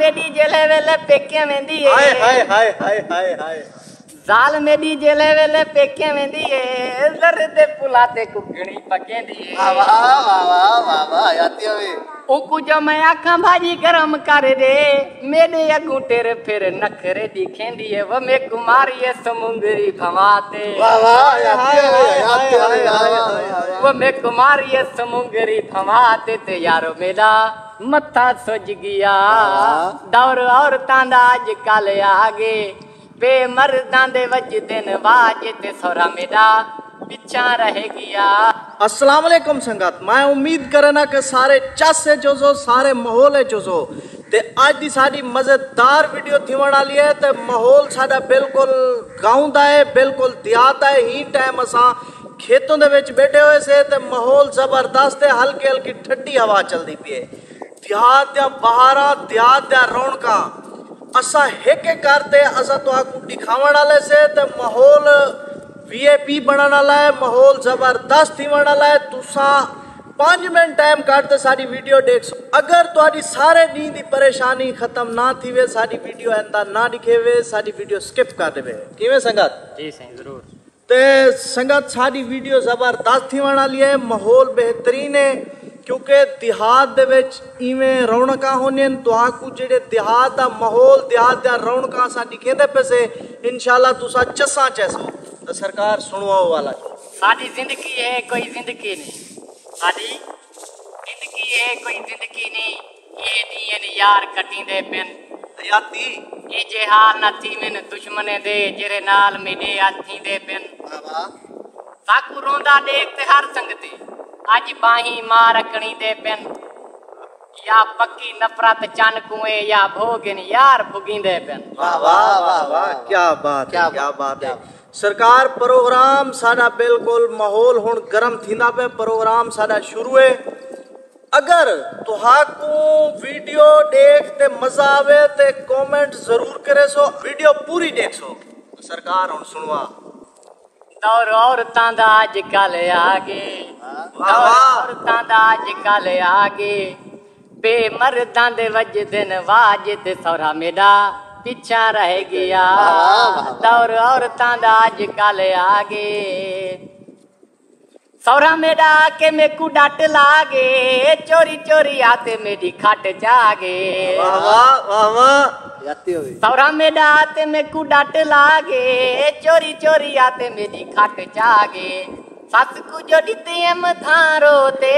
मेडी जेले वेले पेके मेंदी है। हाय हाय हाय हाय हाय हाय। जाल मेडी जेले वेले पेके मेंदी है। दर्दे पुलाते कुगड़ी पकेंदी। वाह वाह वाह वाह वाह आती है। उकु जो मैं आँखा भाजी गरम कर दे मेरे अगूटे रे फिर नखरे दिखेंदी है। वो मैं कुमारी समुंदरी भवाते। वाह वाह आती है आती है। वो मैं कुमारी समुंदरी भवाते ते यारो मेरा मत्था सोज गया। दौर और तांदा आज कल आगे बे मर्दां दे वज दिन वाज ते सोरा मेरा पिछा रह गया। अस्सलाम वालेकुम संगत, मैं उम्मीद करना कि सारे चस है जो सो सारे माहौल है जो सो ते आज दी साडी मजेदार वीडियो थिवण वाली है। ते माहौल साडा बिल्कुल गाँव दा है, बिल्कुल देहात है। ही टाइम असा खेतों दे विच बैठे हुए से ते माहौल जबरदस्त है। हल्की हल्की ठंडी हवा चलदी पई है। देहात दा बहारा, देहात दा रौनका असा एक एक करते असा तुहाकू दिखावण वाले से। ते माहौल वीआईपी बनने वाला है, माहौल जबरदस्त थी वाला है। तुसा 5 मिनट टाइम काटते सारी वीडियो देख सो। अगर तुम्हारी सारे नींद की परेशानी खत्म ना थी वे सारी वीडियो अंदा ना दिखे वे सारी वीडियो स्किप कर देवे। किवें संगत? जी सही जरूर। ते संगत सारी वीडियो जबरदस्त थी वाली है, माहौल बेहतरीन है। क्योंकि देहात दे विच इवें रौनका होने तुहाकू जेडे देहात दा माहौल देहात दा रौनका सा दिखेंदे पैसे इंशाल्लाह तुसा चसा चैसो। तो सरकार सुनवाओ वाला साडी जिंदगी है कोई जिंदगी नहीं, साडी जिंदगी है कोई जिंदगी नहीं। ये दिन यार कटींदे पिन हयाती ये जे हाल ना थी मैन दुश्मने दे जेरे नाल मेरे हाथी दे पिन। बाबा साकू रोंदा देख ते हर संगते आज बाही मार रखणी दे पिन। या पक्की नफरत चन कुए या भोगिन यार भुगींदे पिन। वाह वाह वाह वाह क्या बात है, क्या बात है सरकार। प्रोग्राम साडा बिल्कुल माहौल हुण गर्म थींदा पे। प्रोग्राम साडा शुरू है। अगर तुहाकू वीडियो देख ते मजा आवे ते कमेंट जरूर करे सो, वीडियो पूरी देख सो। सरकार हुण सुनवा दौर औरतां दा अजकल आ गए, दौर औरतां दा अजकल आ गए बे मर्दां दे वज दिन वाज ते सौरा मेरा पिछा रह गया। दौर औरतां दा अजकल आ गए सौरा मेरा के में कु डाट लागे चोरी चोरी आते मेरी खाट जागे। सौरा मेरा आते में कु डाट लागे चोरी चोरी आते मेरी खाट जागे। सस को जो दीते हम धारो ते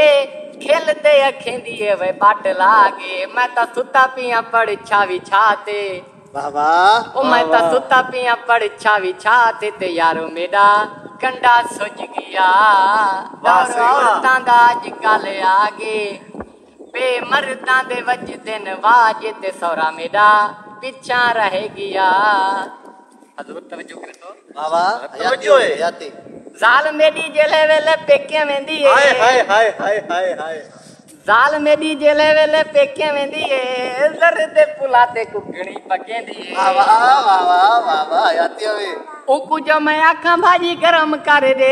खेलते अखेंदी वे बाट लागे। मैं तो सुता पिया पड़ छावी छाते। बाबा ओ मैं तो सुता पिया पड़ छावी छाते ते यारो मेरा कंडा सुज गया। दौर औरतां दा अजकल आ गए बे मर्दां दे वज दिन वाज ते सौरा मेरा पिछा रह गया। हजरत तवज्जो करे तो बाबा तवज्जो है याती जाल मेडी जेले वेले पेके वेंदी है। हाय हाय हाय हाय हाय हाय। जाल मेडी जेले वेले पेके वेंदी है। दर्दे पुलाते कुगड़ी पकेंदी है। वाह वाह वाह वाह वाह वाह आती है। उकु जो मैं आँखा भाजी गरम कर दे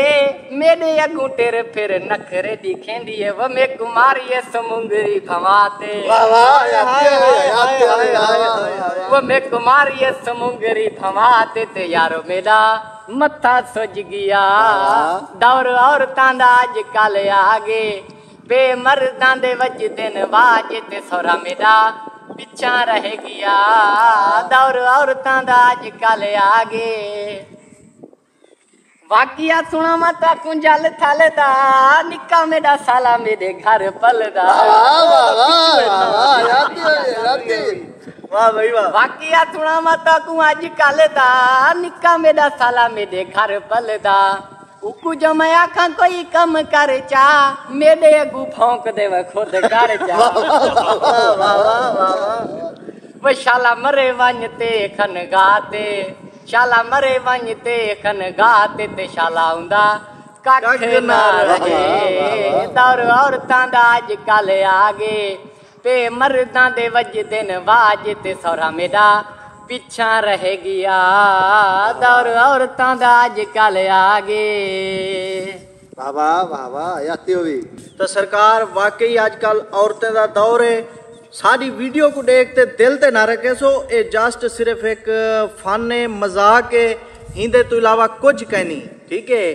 मेरे अगूटे रे फिर नखरे दिखेंदी है। वो मैं कुमारी समुंदरी भवाते। वाह वाह आती है। वो मैं कुमारी समुंदरी भवाते ते यारो मेरा मत्था सुज गया। दौर औरतां दा अजकल आ गए बे मर्दां दे वज दिन वाज ते सौरा मेरा पिछा रह गया। दौर औरतां दा अजकल आ गए वाकिया सुना मत कुंजल थल दा निका मेरा साला मेरे घर पलदा। वाह भाई वाह। वाकिया सुना मत कू अजकल दा निका मेरा साला मेरे घर पलदा। उकू जो मैं आखा कोई कम कर चा मेरे अगू फोंक देव खुद कर चा। वो शाला मरे वन ते खन गाते शाला मरे वन ते खन गाते ते शाला उंदा कख ना रहे। दौर औरतां दा अजकल आ गए पे मर्दां दे वज दिन वाज ते सौरा मेरा पिछा रह गया। दौर औरतां दा अजकल आ गए। बाबा बाबा याती होवी। तो सरकार वाकई अजकल औरतें दा दौर है। सारी वीडियो को देखते दिल ते ना रखे सो ये जस्ट सिर्फ एक फन मजाक है, इंदे तो इलावा कुछ कहनी ठीक है।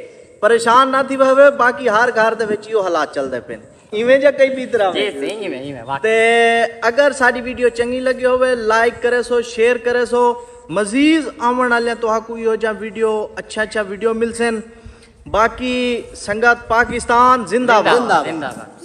परेशान ना थी भावे, बाकी हर घर दे विच यो हालात चलदे पे इवें जा कई भी तरह ते। अगर सारी वीडियो चंगी लगी होवे लाइक करे सो, शेयर करे सो, मजीद आवन वाले तुहा को यो जा वीडियो अच्छा वीडियो मिलसन। बाकी संगत पाकिस्तान जिंदाबाद।